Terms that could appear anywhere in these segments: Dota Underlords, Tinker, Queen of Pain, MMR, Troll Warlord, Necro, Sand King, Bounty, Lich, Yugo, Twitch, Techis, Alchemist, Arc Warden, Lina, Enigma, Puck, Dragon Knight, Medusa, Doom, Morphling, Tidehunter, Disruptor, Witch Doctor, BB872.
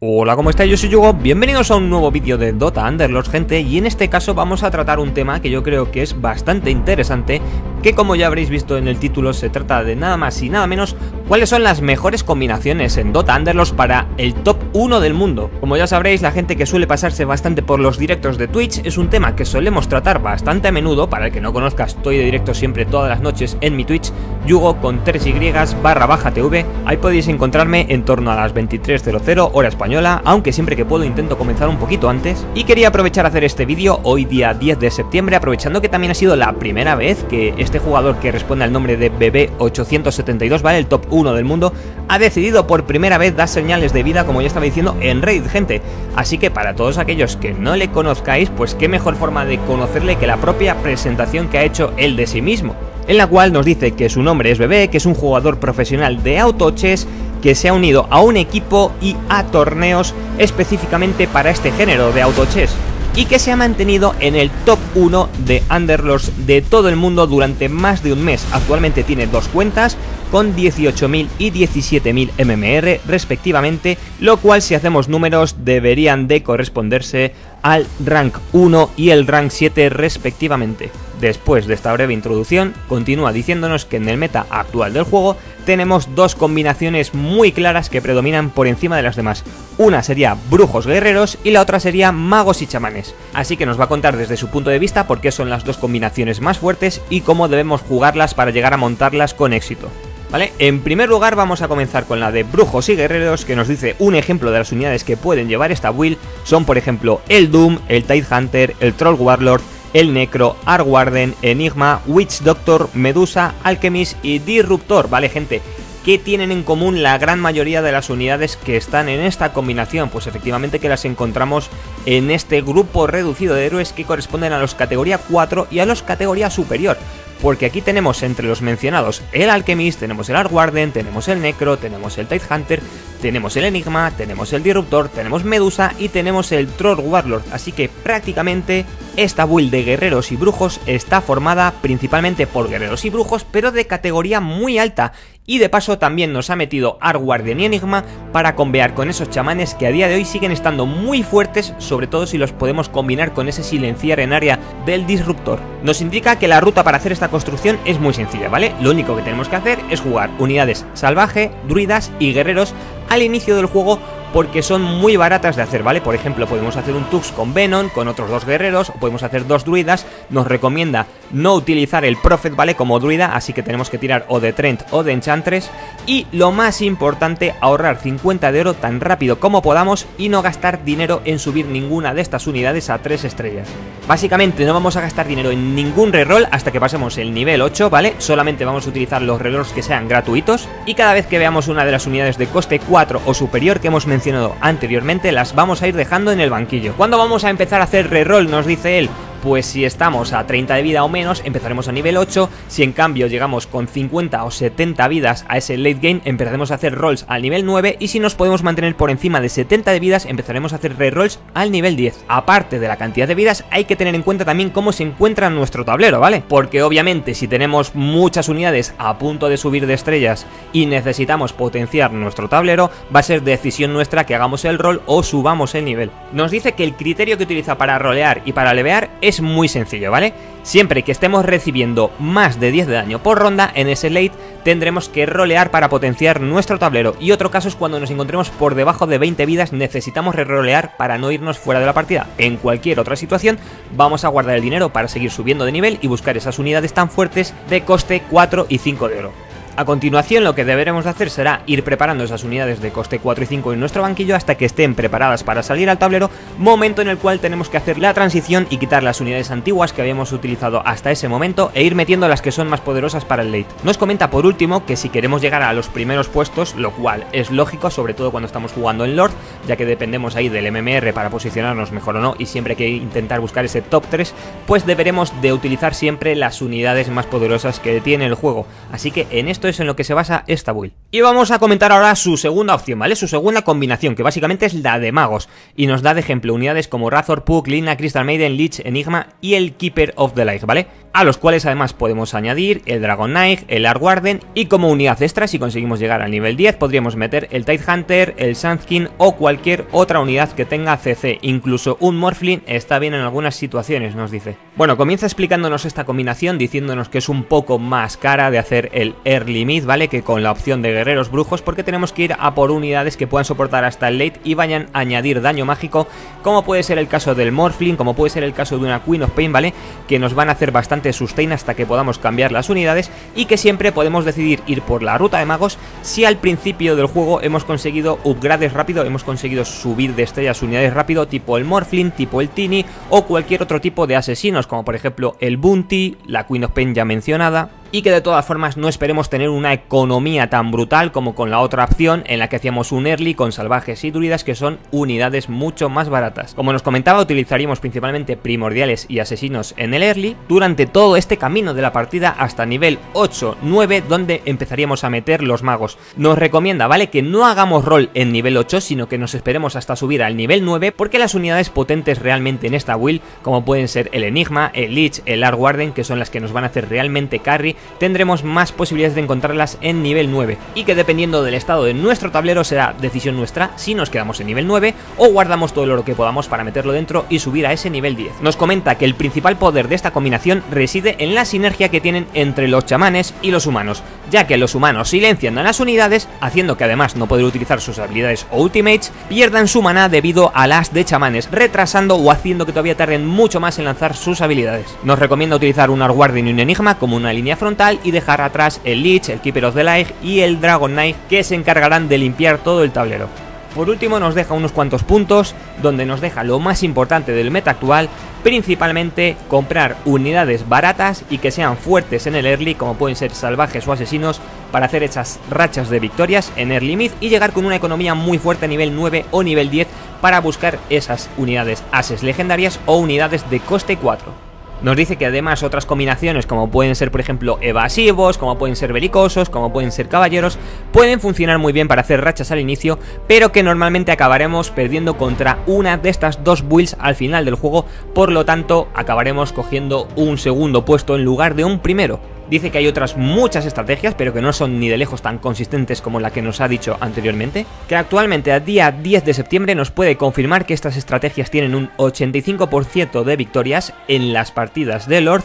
Hola, ¿cómo estáis? Yo soy Yugo, bienvenidos a un nuevo vídeo de Dota Underlords, gente, y en este caso vamos a tratar un tema que yo creo que es bastante interesante, que como ya habréis visto en el título se trata de nada más y nada menos cuáles son las mejores combinaciones en Dota Underlords para el top 1 del mundo. Como ya sabréis, la gente que suele pasarse bastante por los directos de Twitch es un tema que solemos tratar bastante a menudo. Para el que no conozca, estoy de directo siempre todas las noches en mi Twitch, Yugo con 3y/tv, ahí podéis encontrarme en torno a las 23:00 hora española, aunque siempre que puedo intento comenzar un poquito antes. Y quería aprovechar a hacer este vídeo hoy día 10 de septiembre, aprovechando que también ha sido la primera vez que este jugador que responde al nombre de BB872, ¿vale?, el top 1 del mundo, ha decidido por primera vez dar señales de vida, como ya estaba diciendo, en Raid, gente. Así que para todos aquellos que no le conozcáis, pues qué mejor forma de conocerle que la propia presentación que ha hecho él de sí mismo, en la cual nos dice que su nombre es BB, que es un jugador profesional de autochess, que se ha unido a un equipo y a torneos específicamente para este género de autochess, y que se ha mantenido en el top 1 de Underlords de todo el mundo durante más de un mes. Actualmente tiene dos cuentas con 18.000 y 17.000 MMR respectivamente, lo cual, si hacemos números, deberían de corresponderse al rank 1 y el rank 7 respectivamente. Después de esta breve introducción, continúa diciéndonos que en el meta actual del juego tenemos dos combinaciones muy claras que predominan por encima de las demás. Una sería brujos guerreros y la otra sería magos y chamanes. Así que nos va a contar desde su punto de vista por qué son las dos combinaciones más fuertes y cómo debemos jugarlas para llegar a montarlas con éxito. ¿Vale? En primer lugar vamos a comenzar con la de brujos y guerreros, que nos dice un ejemplo de las unidades que pueden llevar esta build. Son, por ejemplo, el Doom, el Tidehunter, el Troll Warlord, el Necro, Arc Warden, Enigma, Witch Doctor, Medusa, Alchemist y Disruptor, ¿vale, gente? ¿Qué tienen en común la gran mayoría de las unidades que están en esta combinación? Pues efectivamente que las encontramos en este grupo reducido de héroes que corresponden a los categoría 4 y a los categoría superior. Porque aquí tenemos entre los mencionados el Alchemist, tenemos el Arc Warden, tenemos el Necro, tenemos el Tidehunter, tenemos el Enigma, tenemos el Disruptor, tenemos Medusa y tenemos el Troll Warlord. Así que prácticamente esta build de guerreros y brujos está formada principalmente por guerreros y brujos, pero de categoría muy alta. Y de paso también nos ha metido Arc Warden y Enigma para combear con esos chamanes que a día de hoy siguen estando muy fuertes, sobre todo si los podemos combinar con ese silenciar en área del Disruptor. Nos indica que la ruta para hacer esta construcción es muy sencilla, ¿vale? Lo único que tenemos que hacer es jugar unidades salvaje, druidas y guerreros al inicio del juego, porque son muy baratas de hacer, ¿vale? Por ejemplo, podemos hacer un Tux con Venom, con otros dos guerreros, o podemos hacer dos druidas. Nos recomienda no utilizar el Prophet, ¿vale?, como druida, así que tenemos que tirar o de Trent o de Enchantress. Y lo más importante, ahorrar 50 de oro tan rápido como podamos y no gastar dinero en subir ninguna de estas unidades a 3 estrellas. Básicamente no vamos a gastar dinero en ningún reroll hasta que pasemos el nivel 8, ¿vale? Solamente vamos a utilizar los rerolls que sean gratuitos, y cada vez que veamos una de las unidades de coste 4 o superior que hemos mencionado anteriormente, las vamos a ir dejando en el banquillo. ¿Cuándo vamos a empezar a hacer reroll?, nos dice él. Pues si estamos a 30 de vida o menos, empezaremos a nivel 8. Si en cambio llegamos con 50 o 70 vidas a ese late game, empezaremos a hacer rolls al nivel 9. Y si nos podemos mantener por encima de 70 de vidas, empezaremos a hacer rerolls al nivel 10. Aparte de la cantidad de vidas, hay que tener en cuenta también cómo se encuentra nuestro tablero, ¿vale? Porque obviamente si tenemos muchas unidades a punto de subir de estrellas y necesitamos potenciar nuestro tablero, va a ser decisión nuestra que hagamos el roll o subamos el nivel. Nos dice que el criterio que utiliza para rolear y para levear es muy sencillo, ¿vale? Siempre que estemos recibiendo más de 10 de daño por ronda en ese late, tendremos que rolear para potenciar nuestro tablero. Y otro caso es cuando nos encontremos por debajo de 20 vidas, necesitamos rerolear para no irnos fuera de la partida. En cualquier otra situación, vamos a guardar el dinero para seguir subiendo de nivel y buscar esas unidades tan fuertes de coste 4 y 5 de oro. A continuación, lo que deberemos hacer será ir preparando esas unidades de coste 4 y 5 en nuestro banquillo hasta que estén preparadas para salir al tablero, momento en el cual tenemos que hacer la transición y quitar las unidades antiguas que habíamos utilizado hasta ese momento e ir metiendo las que son más poderosas para el late. Nos comenta por último que si queremos llegar a los primeros puestos, lo cual es lógico, sobre todo cuando estamos jugando en Lord, ya que dependemos ahí del MMR para posicionarnos mejor o no, y siempre hay que intentar buscar ese top 3, pues deberemos de utilizar siempre las unidades más poderosas que tiene el juego. Así que en esto Esto es en lo que se basa esta build. Y vamos a comentar ahora su segunda opción, ¿vale? Su segunda combinación, que básicamente es la de magos. Y nos da de ejemplo unidades como Razor, Puck, Lina, Crystal Maiden, Lich, Enigma y el Keeper of the Light, ¿vale? A los cuales además podemos añadir el Dragon Knight, el Arc Warden y como unidad extra, si conseguimos llegar al nivel 10, podríamos meter el Tidehunter, el Sand King o cualquier otra unidad que tenga CC. Incluso un Morphling está bien en algunas situaciones, nos dice. Bueno, comienza explicándonos esta combinación diciéndonos que es un poco más cara de hacer el early mid, ¿vale? Que con la opción de guerreros brujos, porque tenemos que ir a por unidades que puedan soportar hasta el late y vayan a añadir daño mágico, como puede ser el caso del Morphling, como puede ser el caso de una Queen of Pain, ¿vale? Que nos van a hacer bastante sustain hasta que podamos cambiar las unidades y que siempre podemos decidir ir por la ruta de magos si al principio del juego hemos conseguido upgrades rápido, hemos conseguido subir de estrellas unidades rápido, tipo el Morphling, tipo el Tini o cualquier otro tipo de asesinos, como por ejemplo el Bounty, la Queen of Pain ya mencionada. Y que de todas formas no esperemos tener una economía tan brutal como con la otra opción en la que hacíamos un early con salvajes y druidas, que son unidades mucho más baratas. Como nos comentaba, utilizaríamos principalmente primordiales y asesinos en el early durante todo este camino de la partida hasta nivel 8-9, donde empezaríamos a meter los magos. Nos recomienda, ¿vale?, que no hagamos rol en nivel 8, sino que nos esperemos hasta subir al nivel 9, porque las unidades potentes realmente en esta build, como pueden ser el Enigma, el Lich, el Arc Warden, que son las que nos van a hacer realmente carry, tendremos más posibilidades de encontrarlas en nivel 9 y que dependiendo del estado de nuestro tablero será decisión nuestra si nos quedamos en nivel 9 o guardamos todo el oro que podamos para meterlo dentro y subir a ese nivel 10. Nos comenta que el principal poder de esta combinación reside en la sinergia que tienen entre los chamanes y los humanos, ya que los humanos silencian a las unidades, haciendo que además no poder utilizar sus habilidades o ultimates, pierdan su maná debido a las de chamanes, retrasando o haciendo que todavía tarden mucho más en lanzar sus habilidades. Nos recomienda utilizar un Arc Warden y un Enigma como una línea frontal y dejar atrás el Lich, el Keeper of the Light y el Dragon Knight, que se encargarán de limpiar todo el tablero. Por último nos deja unos cuantos puntos donde nos deja lo más importante del meta actual, principalmente comprar unidades baratas y que sean fuertes en el early, como pueden ser salvajes o asesinos, para hacer esas rachas de victorias en early mid y llegar con una economía muy fuerte a nivel 9 o nivel 10 para buscar esas unidades ases legendarias o unidades de coste 4. Nos dice que además otras combinaciones como pueden ser por ejemplo evasivos, como pueden ser belicosos, como pueden ser caballeros, pueden funcionar muy bien para hacer rachas al inicio, pero que normalmente acabaremos perdiendo contra una de estas dos builds al final del juego, por lo tanto acabaremos cogiendo un segundo puesto en lugar de un primero. Dice que hay otras muchas estrategias, pero que no son ni de lejos tan consistentes como la que nos ha dicho anteriormente, que actualmente a día 10 de septiembre nos puede confirmar que estas estrategias tienen un 85% de victorias en las partidas de Lord,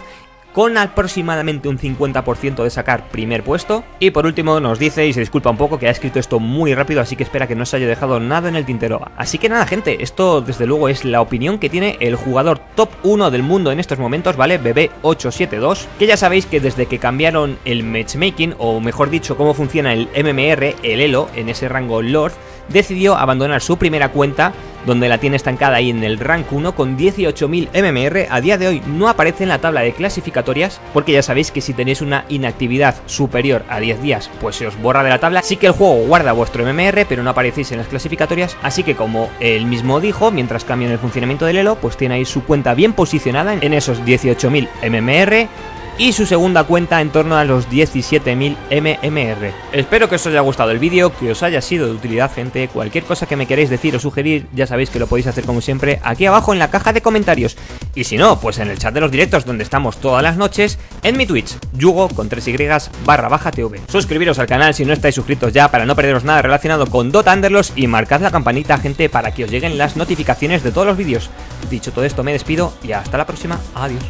con aproximadamente un 50% de sacar primer puesto. Y por último nos dice, y se disculpa un poco que ha escrito esto muy rápido, así que espera que no se haya dejado nada en el tintero. Así que nada, gente, esto desde luego es la opinión que tiene el jugador top 1 del mundo en estos momentos, ¿vale? BB872, que ya sabéis que desde que cambiaron el matchmaking, o mejor dicho, cómo funciona el MMR, el elo, en ese rango Lord, decidió abandonar su primera cuenta, donde la tiene estancada ahí en el rank 1 con 18.000 MMR, a día de hoy no aparece en la tabla de clasificatorias, porque ya sabéis que si tenéis una inactividad superior a 10 días, pues se os borra de la tabla, sí que el juego guarda vuestro MMR, pero no aparecéis en las clasificatorias, así que como él mismo dijo, mientras cambian el funcionamiento del elo, pues tiene ahí su cuenta bien posicionada en esos 18.000 MMR, y su segunda cuenta en torno a los 17.000 MMR. Espero que os haya gustado el vídeo, que os haya sido de utilidad, gente. Cualquier cosa que me queréis decir o sugerir, ya sabéis que lo podéis hacer como siempre aquí abajo en la caja de comentarios. Y si no, pues en el chat de los directos donde estamos todas las noches, en mi Twitch, Yugo con 3y/TV. Suscribiros al canal si no estáis suscritos ya para no perderos nada relacionado con Dota Underlords y marcad la campanita, gente, para que os lleguen las notificaciones de todos los vídeos. Dicho todo esto, me despido y hasta la próxima. Adiós.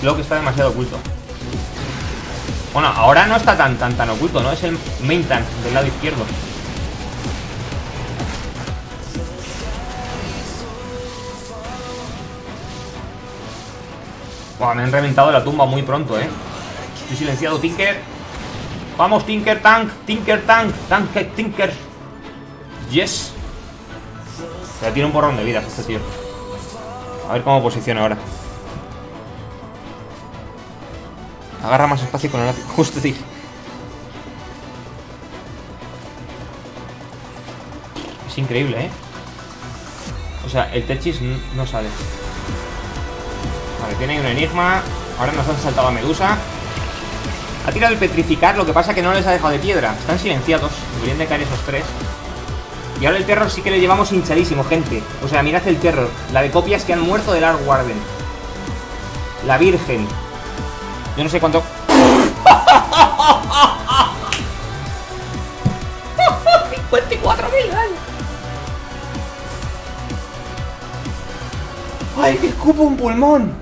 Creo que está demasiado oculto. Bueno, ahora no está tan oculto, ¿no? Es el main tank del lado izquierdo. Buah, me han reventado la tumba muy pronto, ¿eh? Estoy silenciado, Tinker. Vamos, Tinker Tank, Tinker Tank, Tanker, Tinker. Yes. Pero tiene un borrón de vidas este tío. A ver cómo posiciona ahora. Agarra más espacio con el lápiz. Justo dije. Es increíble, ¿eh? O sea, el Techis no sale. Vale, tiene ahí un Enigma. Ahora nos han saltado a Medusa. Ha tirado el petrificar, lo que pasa que no les ha dejado de piedra. Están silenciados, deberían de caer esos tres. Y ahora el terror sí que le llevamos hinchadísimo, gente. O sea, mirad el terror. La de copias que han muerto del Arc Warden. La Virgen. Yo no sé cuánto... ¡54.000 daños! ¡Ay, que escupo un pulmón!